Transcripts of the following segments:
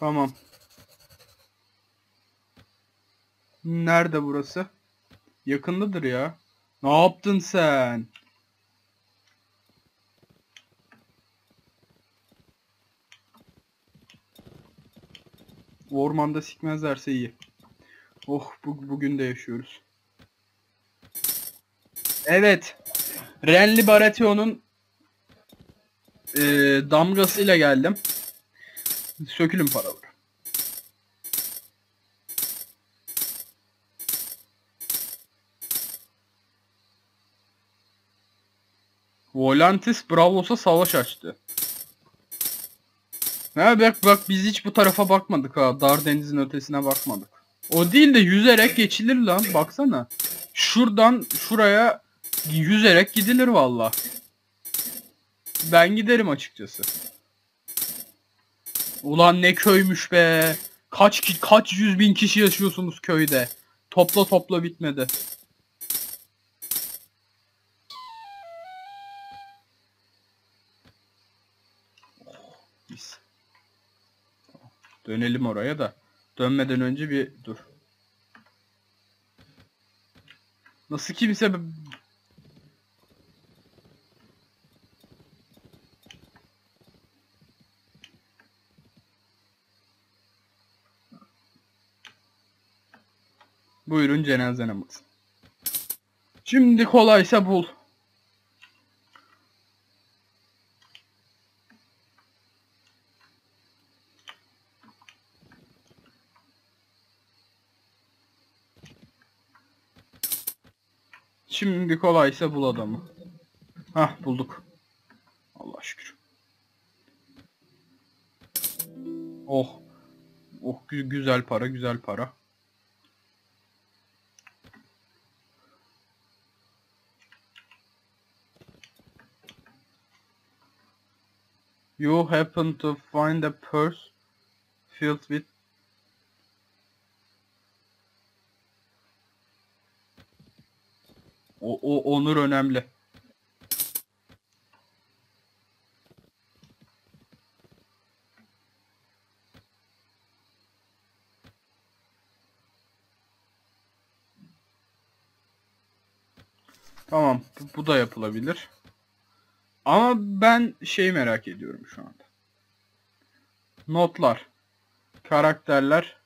Tamam. Nerede burası? Yakındadır ya. Ne yaptın sen? Ormanda sikmezlerse iyi. Oh, bugün de yaşıyoruz. Evet. Renly Baratheon'un damgasıyla geldim. Sökülün paraları. Volantis Braavos'a savaş açtı. Ha bak biz hiç bu tarafa bakmadık ha. Dar Deniz'in ötesine bakmadık. O değil de yüzerek geçilir lan. Baksana. Şuradan şuraya yüzerek gidilir valla. Ben giderim açıkçası. Ulan ne köymüş be. Kaç 100.000 kişi yaşıyorsunuz köyde. Topla bitmedi. Biz. Dönelim oraya da. Dönmeden önce bir dur. Nasıl kimse... Buyurun cenazene bakın. Şimdi kolaysa bul. Şimdi kolaysa bul adamı. Hah, bulduk. Allah şükür. Oh. Oh, güzel para, güzel para. You happen to find a purse filled with... O onur önemli. Tamam, bu da yapılabilir. Ama ben şeyi merak ediyorum şu anda. Notlar, karakterler.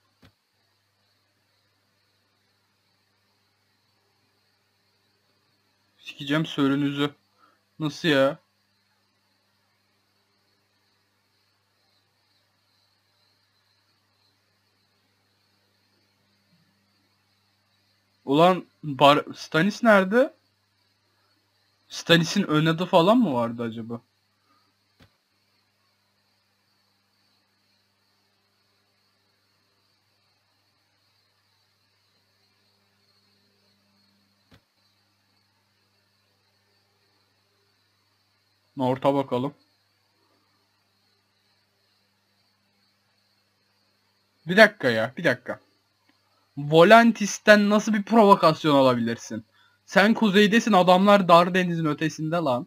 Sikeceğim sörünüzü. Nasıl ya? Ulan Stannis nerede? Stannis'in ön adı falan mı vardı acaba? Orta bakalım. Bir dakika ya, bir dakika. Volantis'ten nasıl bir provokasyon alabilirsin? Sen kuzeydesin, adamlar Dar Deniz'in ötesinde lan.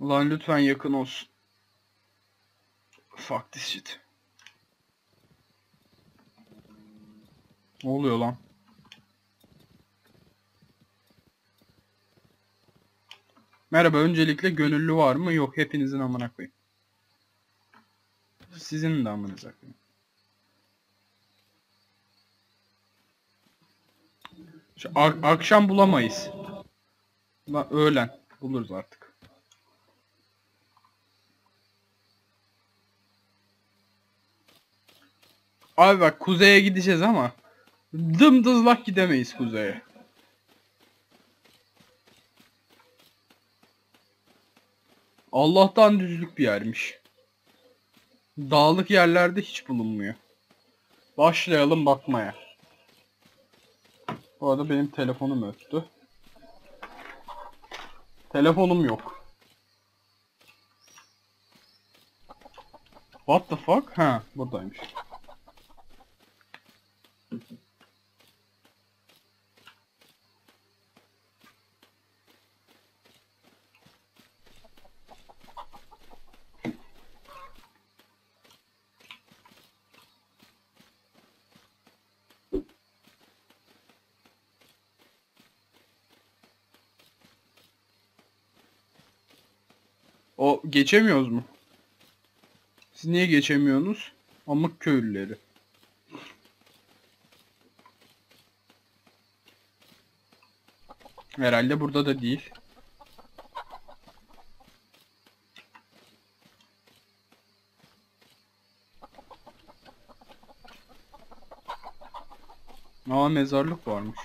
Ulan lütfen yakın olsun. Fuck this shit. Ne oluyor lan? Merhaba, öncelikle gönüllü var mı? Yok, hepinizin amına koyayım. Sizin de amınıza koyayım. Şu akşam bulamayız. Lan öğlen buluruz artık. Abi bak, kuzeye gideceğiz ama dımdızlak gidemeyiz kuzeye. Allah'tan düzlük bir yermiş. Dağlık yerlerde hiç bulunmuyor. Başlayalım bakmaya. Bu arada benim telefonum öttü. Telefonum yok. What the fuck? Ha, buradaymış. O geçemiyoruz mu? Siz niye geçemiyorsunuz? Amık köylüleri. Herhalde burada da değil. Aa, mezarlık varmış.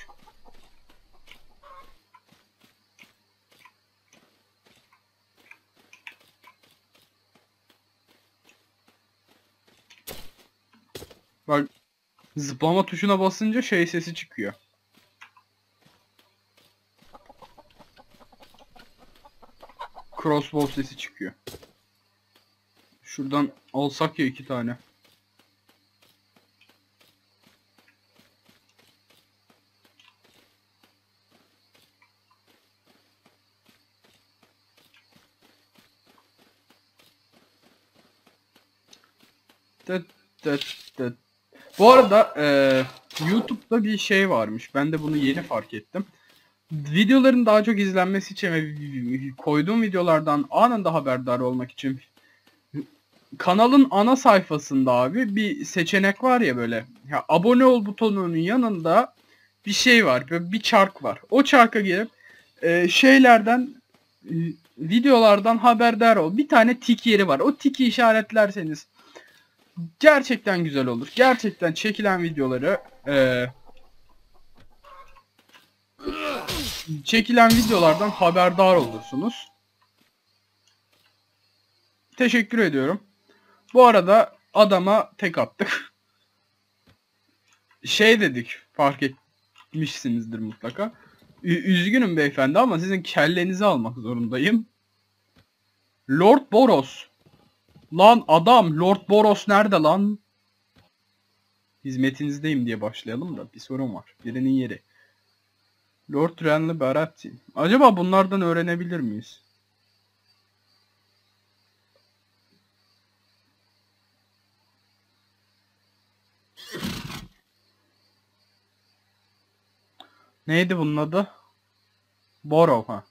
Bak, zıplama tuşuna basınca şey sesi çıkıyor. Crossbow sesi çıkıyor. Şuradan alsak ya 2 tane. Bu arada YouTube'da bir şey varmış. Ben de bunu yeni fark ettim. Videoların daha çok izlenmesi için ve koyduğum videolardan anında haberdar olmak için kanalın ana sayfasında abi bir seçenek var ya böyle. Ya, abone ol butonunun yanında bir şey var. Böyle bir çark var. O çarka girip şeylerden, videolardan haberdar ol. Bir tane tik yeri var. O tiki işaretlerseniz gerçekten güzel olur. Gerçekten çekilen videoları çekilen videolardan haberdar olursunuz. Teşekkür ediyorum. Bu arada adama tek attık. Şey dedik, fark etmişsinizdir mutlaka. Üzgünüm beyefendi ama sizin kellenizi almak zorundayım. Lord Boros. Lan adam, Lord Boros nerede lan? Hizmetinizdeyim diye başlayalım da bir sorun var. Birinin yeri. Lord Renly Baratheon. Acaba bunlardan öğrenebilir miyiz? Neydi bunun adı? Boros ha.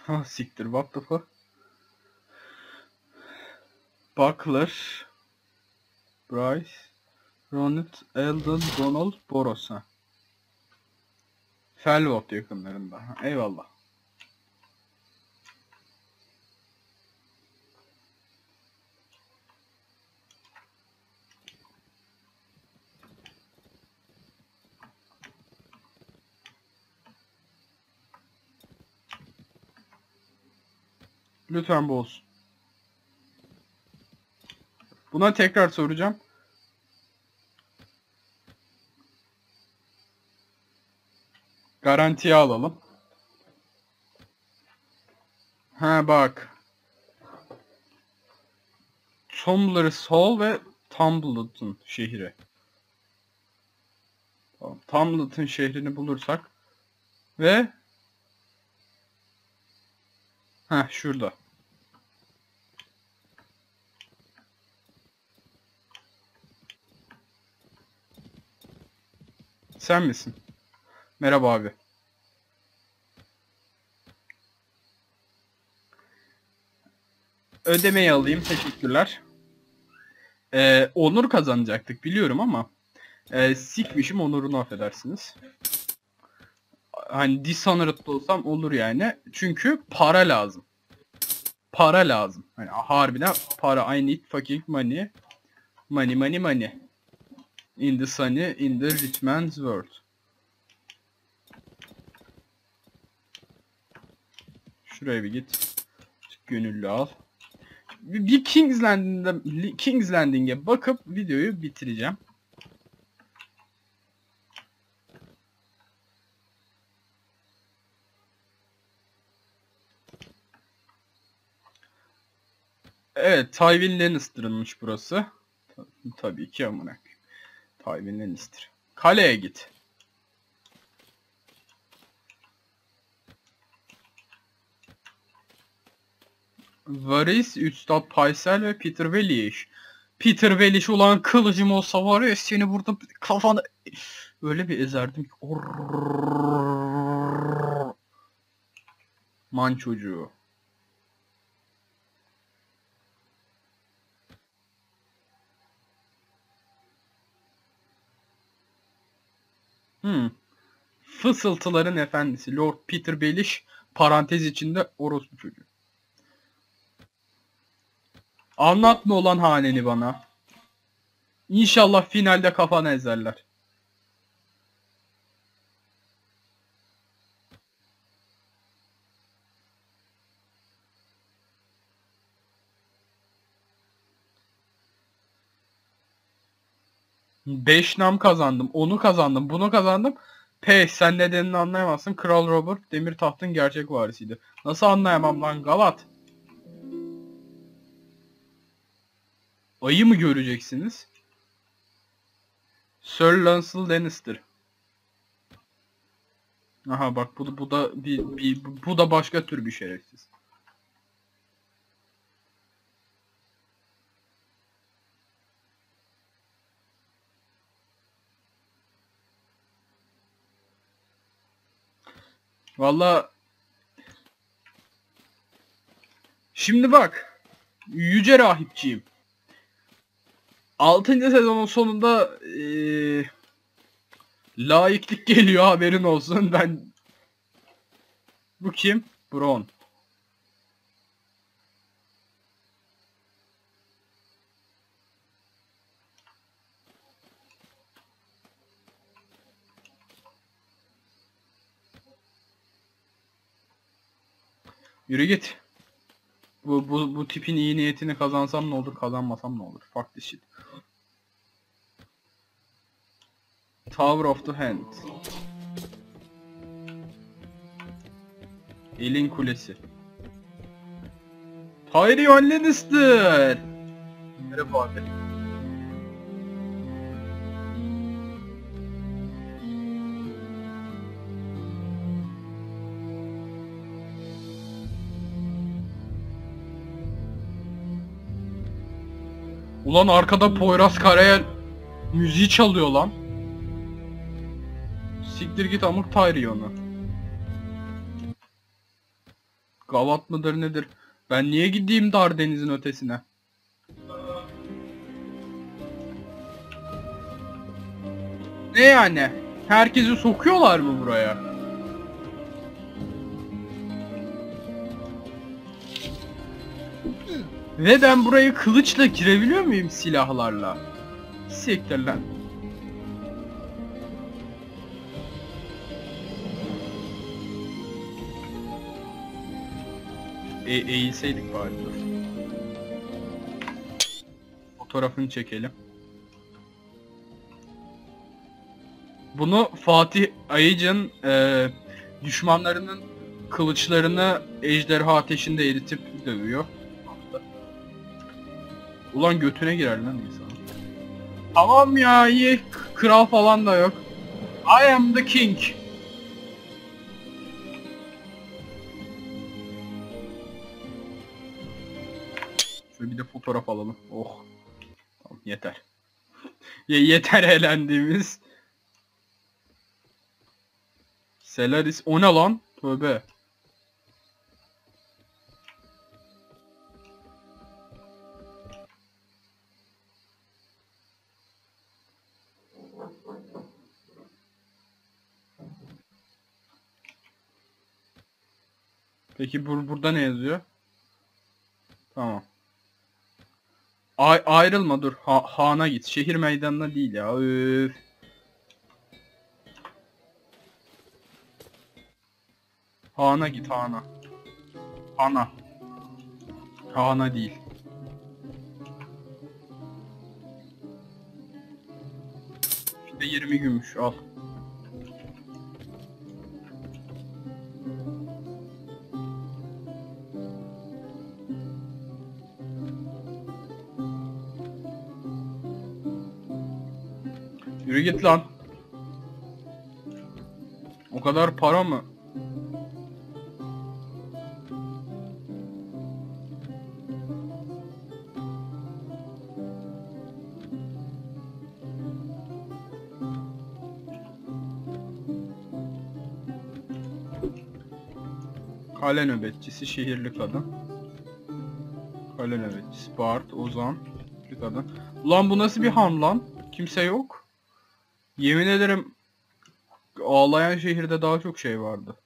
Ha siktir, what the fuck? Buckler, Bryce, Ronit, Eldon, Donald, Boros ha. Selvot yakınlarında. Ha, eyvallah. Lütfen bu olsun. Buna tekrar soracağım. Garantiye alalım. Ha bak. Tombler's Hall ve Tombleton şehri. Tamam. Tombleton şehrini bulursak ve ha şurada. Sen misin? Merhaba abi. Ödemeyi alayım, teşekkürler. Onur kazanacaktık biliyorum ama sikmişim onurunu, affedersiniz. Hani Dishonored'da olsam olur yani. Çünkü para lazım. Para lazım. Hani harbiden para. I need fucking money. Money money money. In the sunny, in the rich man's world. Şuraya bir git. Gönüllü al. Bir King's Landing'e bakıp videoyu bitireceğim. Evet, Tywin Lannister'ınmış burası. Tabii ki amına. Tywin Lannister. Kaleye git. Varys, Üstad Paysel ve Petyr Baelish. Petyr Baelish, olan kılıcım olsa var ya seni burada kafana öyle bir ezerdim ki. Man çocuğu. Fısıltıların efendisi Lord Petyr Baelish, parantez içinde orospu çocuğu. Anlatma olan haneni bana. İnşallah finalde kafana ezerler. Beş nam kazandım, onu kazandım, bunu kazandım. Pes, sen nedenini anlayamazsın. Kral Robert Demir Taht'ın gerçek varisiydi. Nasıl anlayamam lan gavat? Ayı mı göreceksiniz? Sir Lancel Dannister. Aha bak bu da başka tür bir şerefsiz. Valla şimdi bak, yüce rahipçiyim. 6. sezonun sonunda laiklik geliyor, haberin olsun. Ben bu kim? Braun. Yürü git. Bu tipin iyi niyetini kazansam ne olur, kazanmasam ne olur? Fuck this shit. Tower of the Hand. Elin kulesi. Tyree Lannister. Merhaba abi. Ulan arkada Poyraz Karayel müziği çalıyor lan. Siktir git amık Tyrion'u. Gavat mıdır nedir? Ben niye gideyim Dar Deniz'in ötesine? Ne yani? Herkesi sokuyorlar mı buraya? Ve ben burayı kılıçla girebiliyor muyum, silahlarla? Siktir lan. Eğilseydik bari, dur. Fotoğrafını çekelim. Bunu Fatih Ayıcı'nın düşmanlarının kılıçlarını ejderha ateşinde eritip dövüyor. Ulan götüne girer lan insan. Tamam ya, iyi, kral falan da yok. I am the king. Şöyle bir de fotoğraf alalım. Oh. Tamam, yeter. Yeter eğlendiğimiz. Selaris, o ne lan? Tövbe. Peki burada ne yazıyor? Tamam. Ayrılma dur. Hana git. Şehir meydanına değil ya. Öf. Hana git, hana. Hana. Hana değil. İşte 20 gümüş al. Yürü git lan. O kadar para mı? Kale nöbetçisi şehirli kadın. Kale nöbetçisi Bard, Ozan, şehirli kadın. Lan bu nasıl bir han lan? Kimse yok. Yemin ederim ağlayan şehirde daha çok şey vardı.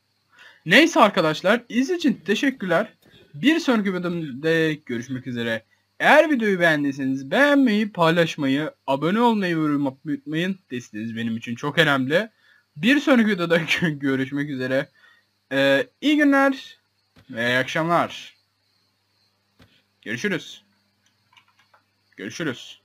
Neyse arkadaşlar, iz için teşekkürler. Bir sonraki bölümde görüşmek üzere. Eğer videoyu beğendiyseniz beğenmeyi, paylaşmayı, abone olmayı unutmayın. Desteğiniz benim için çok önemli. Bir sonraki videoda görüşmek üzere. İyi günler ve iyi akşamlar. Görüşürüz.